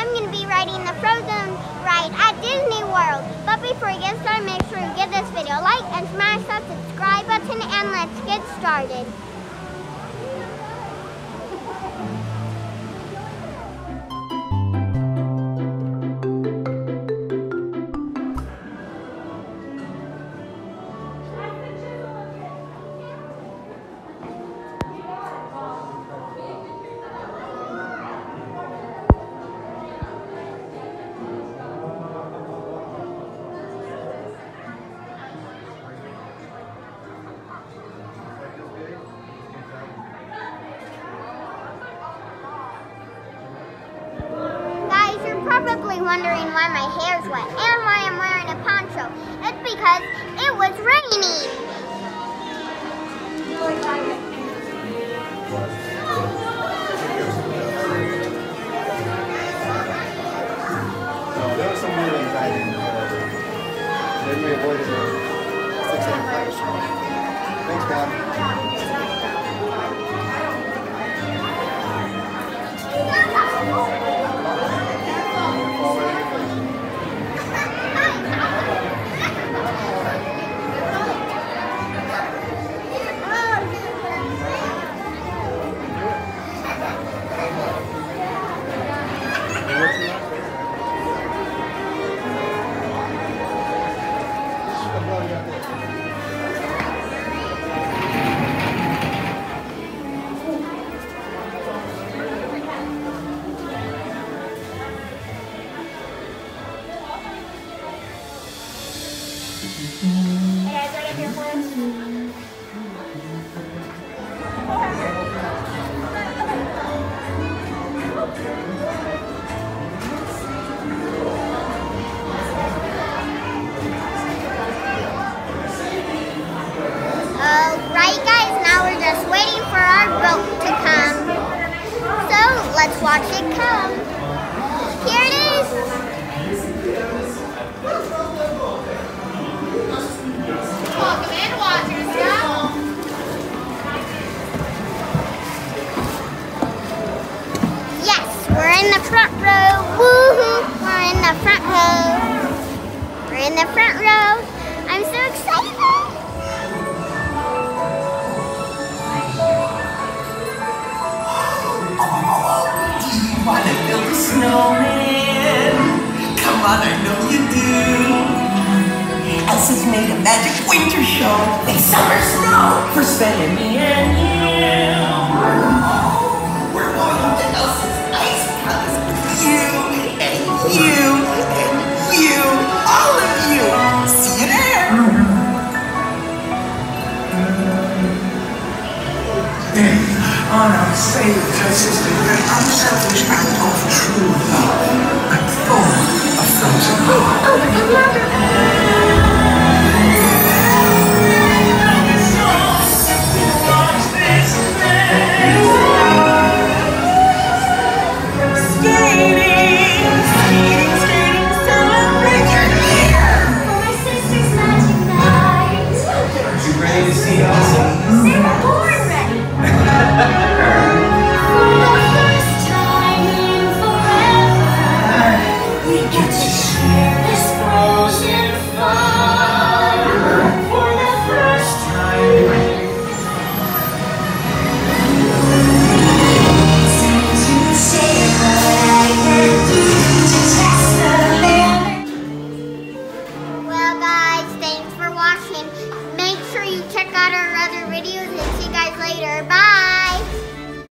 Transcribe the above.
I'm going to be riding the Frozen ride at Disney World. But before we get started, make sure you give this video a like and smash that subscribe button, and let's get started. Probably wondering why my hair's wet and why I'm wearing a poncho. It's because it was raining. Hey guys, right up here for us. Alright guys, now we're just waiting for our rope to come. So, let's watch it come. Here it is! Welcome in, watchers, yeah? Yes, we're in the front row. Woohoo! We're in the front row. We're in the front row. I'm so excited! Oh, do you want to build a snowman? Come on, I know you do. Elsa's made a magic winter show. Make summer snow for Sven and me and you. Oh, we're going to Elsa's ice palace with you and you and you, all of you. See you there. Then on our faith, consistent, unselfish act of true love, I'm full of frozen love. Make sure you check out our other videos and see you guys later. Bye!